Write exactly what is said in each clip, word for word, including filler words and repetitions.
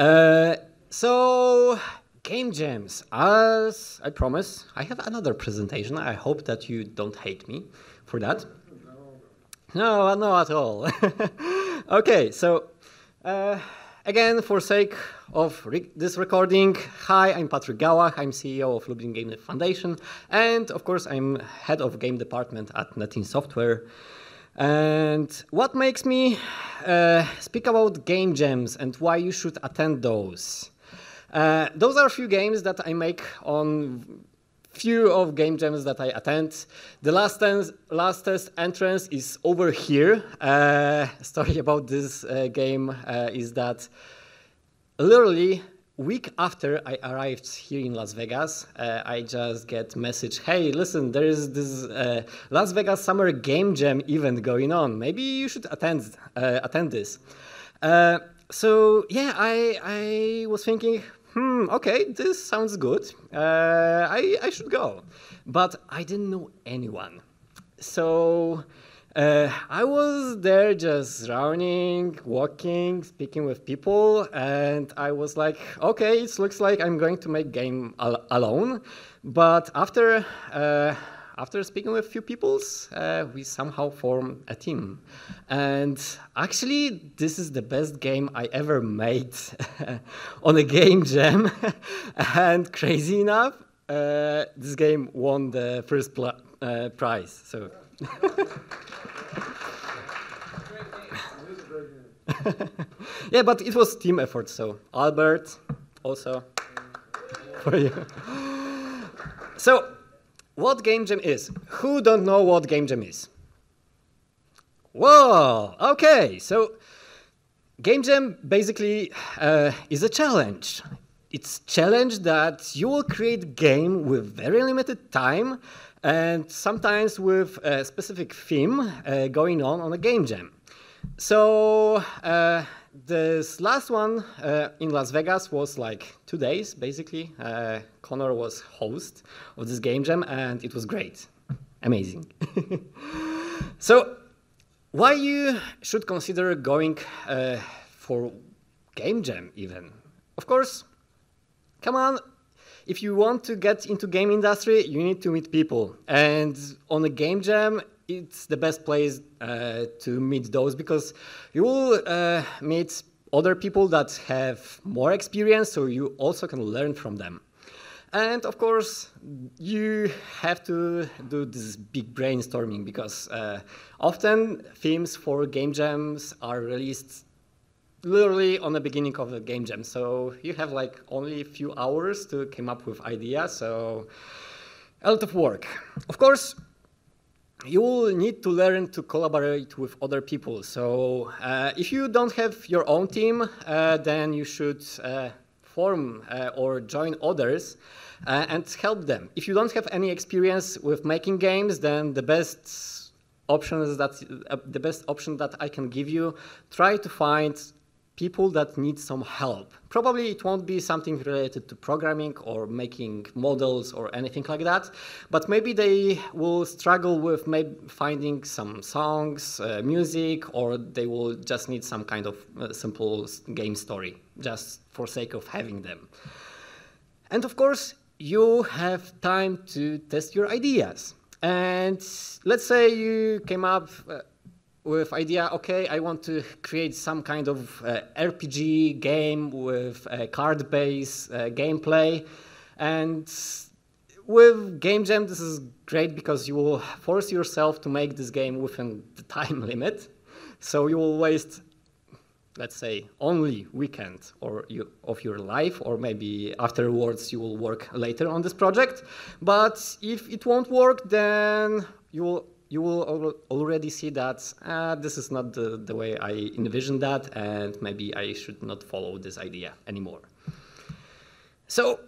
Uh, so, game jams, as I promise, I have another presentation. I hope that you don't hate me for that. No, not at all. Okay, so, uh, again, for sake of re this recording, hi, I'm Patryk Gałach, I'm C E O of Lublin Game Foundation, and of course, I'm head of game department at Netins Software. And what makes me uh, speak about game jams and why you should attend those? Uh, those are a few games that I make on few of game jams that I attend. The last lastest entrance is over here. Uh, story about this uh, game uh, is that literally week after I arrived here in Las Vegas, uh, I just get message, hey, listen, there is this uh, Las Vegas summer game jam event going on. Maybe you should attend, uh, attend this. Uh, so yeah, I, I was thinking, hmm, okay, this sounds good. Uh, I, I should go. But I didn't know anyone. So uh, I was there just running, walking, speaking with people, and I was like, okay, it looks like I'm going to make game al alone. But after, uh, after speaking with a few people, uh, we somehow form a team. And actually, this is the best game I ever made on a game jam. And crazy enough, uh, this game won the first uh, prize. So. Yeah, but it was team effort. So Albert, also for you. So. What game jam is? Who don't know what game jam is? Whoa, okay, so game jam basically uh, is a challenge. It's a challenge that you will create game with very limited time and sometimes with a specific theme uh, going on on a game jam. So uh, this last one uh, in Las Vegas was like two days, basically. Uh, Connor was host of this game jam, and it was great. Amazing. So why you should consider going uh, for game jam even? Of course, come on. If you want to get into game industry, you need to meet people. And on a game jam, it's the best place uh, to meet those, because you will uh, meet other people that have more experience, so you also can learn from them. And of course, you have to do this big brainstorming, because uh, often themes for game jams are released literally on the beginning of the game jam. So you have like only a few hours to come up with ideas, so a lot of work. Of course, you will need to learn to collaborate with other people. So uh, if you don't have your own team, uh, then you should uh, form uh, or join others uh, and help them. If you don't have any experience with making games, then the best option is that uh, the best option that I can give you, try to find people that need some help. Probably it won't be something related to programming or making models or anything like that, but maybe they will struggle with maybe finding some songs, uh, music, or they will just need some kind of uh, simple game story, just for sake of having them. And of course, you have time to test your ideas. And let's say you came up uh, with idea, okay, I want to create some kind of uh, R P G game with uh, card-based uh, gameplay. And with Game Jam, this is great because you will force yourself to make this game within the time limit. So you will waste, let's say, only weekend or you, of your life, or maybe afterwards you will work later on this project. But if it won't work, then you will you will already see that uh, this is not the, the way I envisioned that, and maybe I should not follow this idea anymore. So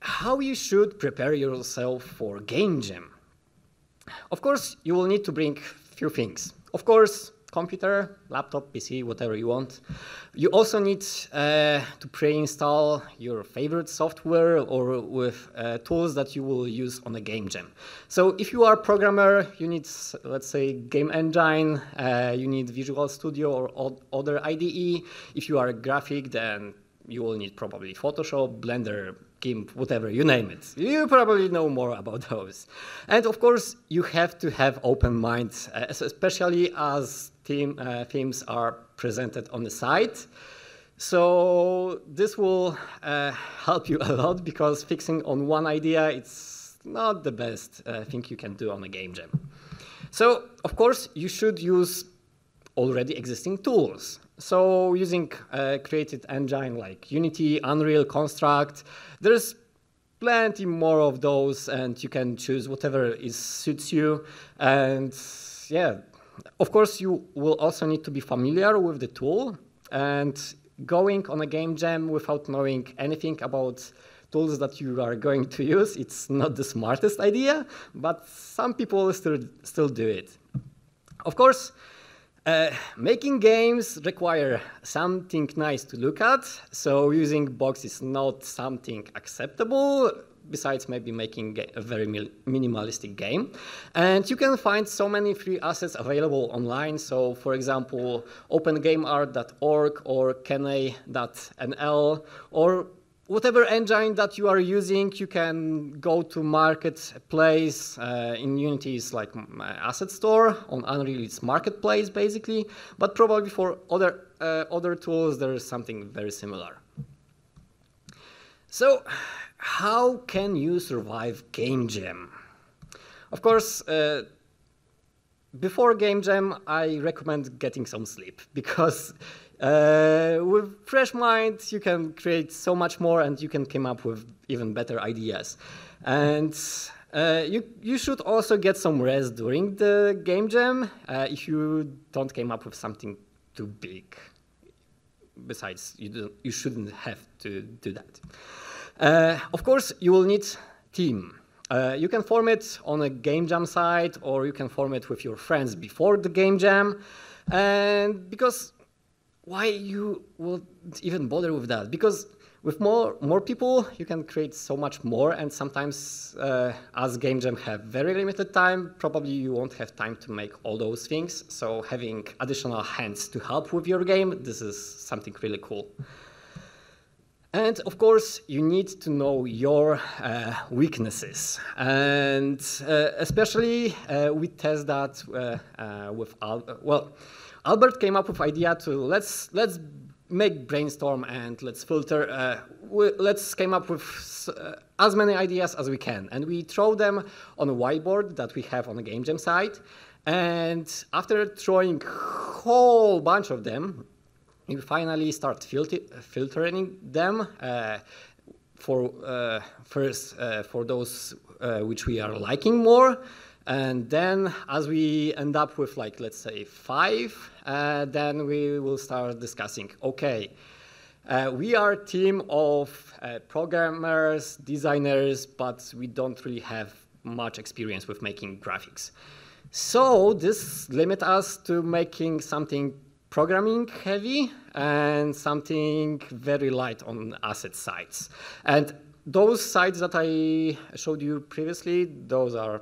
how you should prepare yourself for game jam? Of course, you will need to bring few things. Of course, computer, laptop, P C, whatever you want. You also need uh, to pre-install your favorite software or with uh, tools that you will use on a game jam. So if you are a programmer, you need, let's say, game engine, uh, you need Visual Studio or other I D E. If you are a graphic, then you will need probably Photoshop, Blender, GIMP, whatever, you name it. You probably know more about those. And of course, you have to have open minds, especially as theme, uh, themes are presented on the site. So this will uh, help you a lot, because fixing on one idea, it's not the best uh, thing you can do on a game jam. So of course, you should use already existing tools. So using a created engine like Unity, Unreal, Construct, there's plenty more of those, and you can choose whatever is suits you. And yeah, of course, you will also need to be familiar with the tool, and going on a game jam without knowing anything about tools that you are going to use, it's not the smartest idea, but some people still, still do it. Of course, Uh, making games require something nice to look at, so using box is not something acceptable, besides maybe making a very minimalistic game. And you can find so many free assets available online, so for example, open game art dot org or kenai dot n l, or whatever engine that you are using, you can go to marketplace. Uh, in Unity, it's like Asset Store. On Unreal, it's marketplace, basically. But probably for other uh, other tools, there is something very similar. So, how can you survive game jam? Of course. Uh, Before game jam, I recommend getting some sleep, because uh, with fresh mind, you can create so much more, and you can come up with even better ideas. And uh, you, you should also get some rest during the game jam uh, if you don't come up with something too big. Besides, you, don't, you shouldn't have to do that. Uh, of course, you will need a team. Uh, you can form it on a game jam site, or you can form it with your friends before the game jam. And because why you would even bother with that? Because with more, more people, you can create so much more, and sometimes uh, as game jam have very limited time, probably you won't have time to make all those things. So having additional hands to help with your game, this is something really cool. And of course, you need to know your uh, weaknesses, and uh, especially uh, we test that uh, uh, with Albert. Well, Albert came up with idea to let's let's make brainstorm and let's filter. Uh, we, let's came up with uh, as many ideas as we can, and we throw them on a whiteboard that we have on the game jam site. And after throwing whole bunch of them, you finally start filter filtering them uh, for uh, first uh, for those uh, which we are liking more, and then as we end up with, like, let's say five, uh, then we will start discussing, okay, uh, we are a team of uh, programmers, designers, but we don't really have much experience with making graphics, so this limits us to making something programming heavy and something very light on asset sites. And those sites that I showed you previously, those are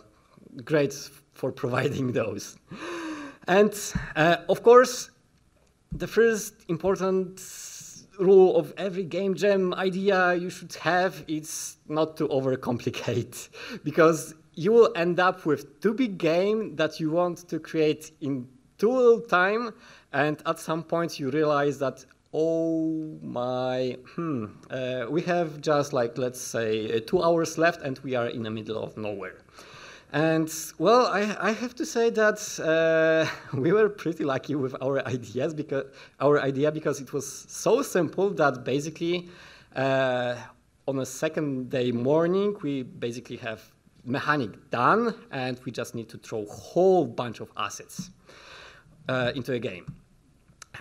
great for providing those. And uh, of course, the first important rule of every game jam idea you should have is not to overcomplicate, because you will end up with too big game that you want to create in too little time, and at some point you realize that, oh my, hmm, uh, we have just, like, let's say two hours left, and we are in the middle of nowhere. And well, I, I have to say that uh, we were pretty lucky with our ideas, because our idea because it was so simple that basically uh, on a second day morning we basically have mechanic done, and we just need to throw a whole bunch of assets Uh, into a game.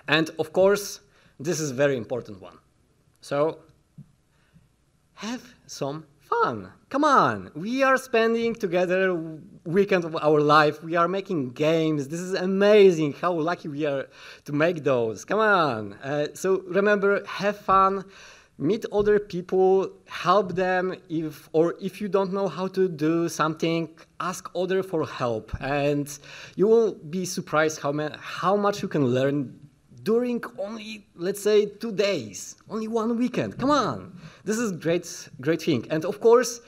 And of course, this is a very important one. So, have some fun. Come on, we are spending together weekend of our life. We are making games. This is amazing. How lucky we are to make those. Come on. Uh, so remember, have fun. Meet other people, help them, if or if you don't know how to do something, ask others for help, and you will be surprised how, how much you can learn during only, let's say, two days, only one weekend. Come on, this is great, great thing. And of course,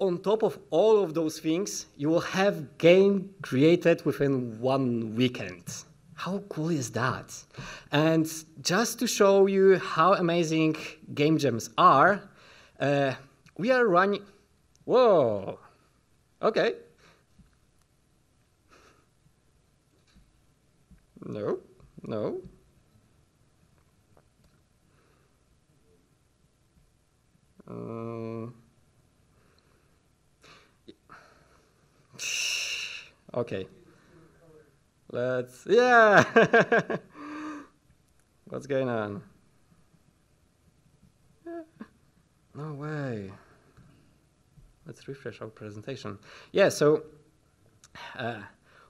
on top of all of those things, you will have game created within one weekend. How cool is that? And just to show you how amazing game jams are, uh, we are running. Whoa. Okay. No, no. Um, okay. Let's, yeah. What's going on? No way. Let's refresh our presentation. Yeah, so uh,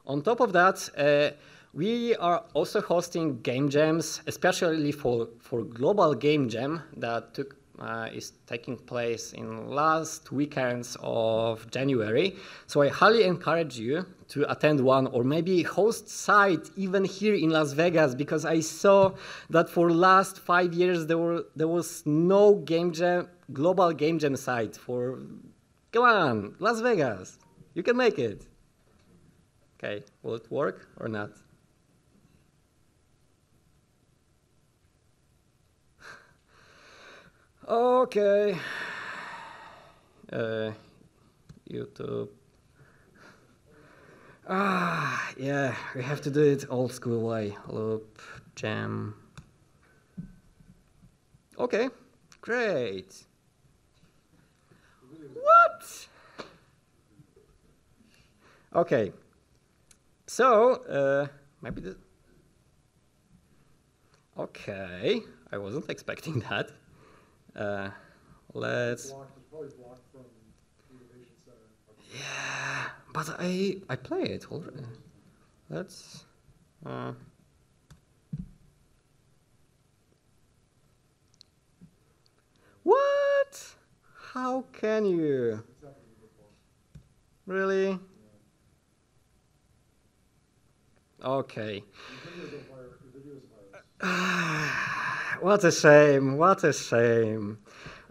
on top of that, uh, we are also hosting game jams, especially for, for Global Game Jam that took, uh, is taking place in last weekends of January. So I highly encourage you to attend one or maybe host site even here in Las Vegas, because I saw that for last five years there, were, there was no game jam, Global Game Jam site for, come on, Las Vegas, you can make it. Okay, will it work or not? Okay, uh, YouTube. Ah, yeah, we have to do it old school way. LubJam. Okay, great. What? Okay, so uh, maybe the. Okay, I wasn't expecting that. Uh, let's. Yeah, but I I play it already. Let's. Uh... What? How can you? Really? Okay. What a shame, what a shame.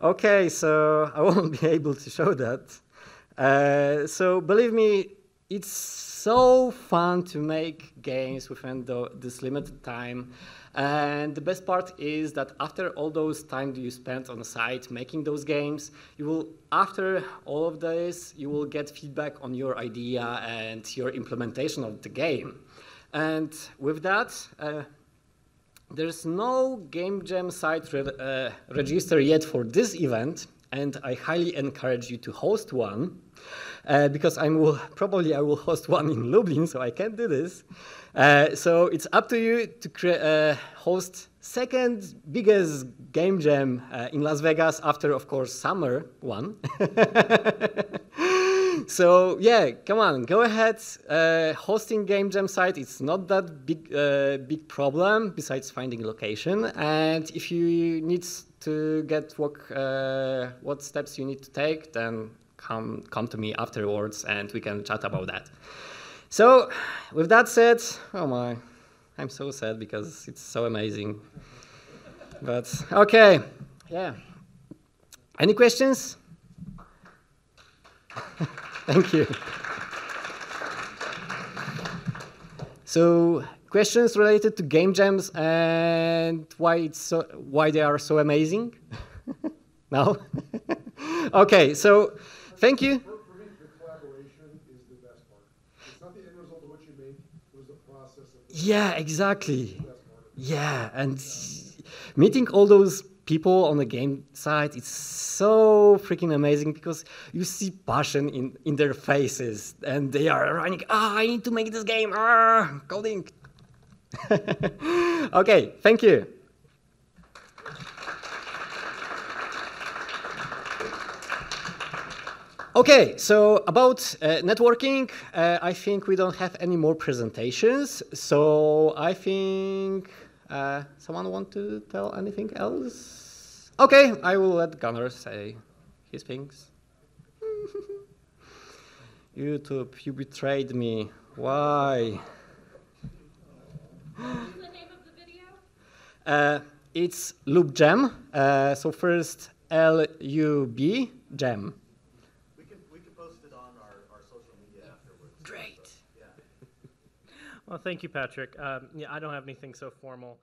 Okay, so I won't be able to show that. Uh, so believe me, it's so fun to make games within the, this limited time. And the best part is that after all those time you spent on the site making those games, you will, after all of this, you will get feedback on your idea and your implementation of the game. And with that, uh, there's no game jam site re uh, register yet for this event, and I highly encourage you to host one, uh, because I will probably I will host one in Lublin, so I can't do this. Uh, so it's up to you to uh, host second biggest game jam uh, in Las Vegas after, of course, summer one. So yeah, come on, go ahead. Uh, hosting game jam site, it's not that big uh, big problem besides finding location. And if you need to get what uh, what steps you need to take, then come come to me afterwards and we can chat about that. So with that said, oh my, I'm so sad because it's so amazing. But okay, yeah. Any questions? Thank you. So, questions related to game jams and why it's so, why they are so amazing? No? Okay, so thank you. For, for me, the collaboration is the best part. It's not the end result of what you make, it was the process of the yeah, exactly. Yeah, and yeah. Meeting all those people on the game side, it's so freaking amazing because you see passion in, in their faces and they are running, ah, oh, I need to make this game, ah, coding. Okay, thank you. Okay, so about uh, networking, uh, I think we don't have any more presentations, so I think Uh, someone want to tell anything else? Okay, I will let Connor say his things. YouTube, you betrayed me. Why? What is the name of the video? Uh, it's LubJam. Uh, so first, L U B Jam. We can we can post it on our, our social media afterwards. Great. So, yeah. Well, thank you, Patryk. Um, yeah, I don't have anything so formal.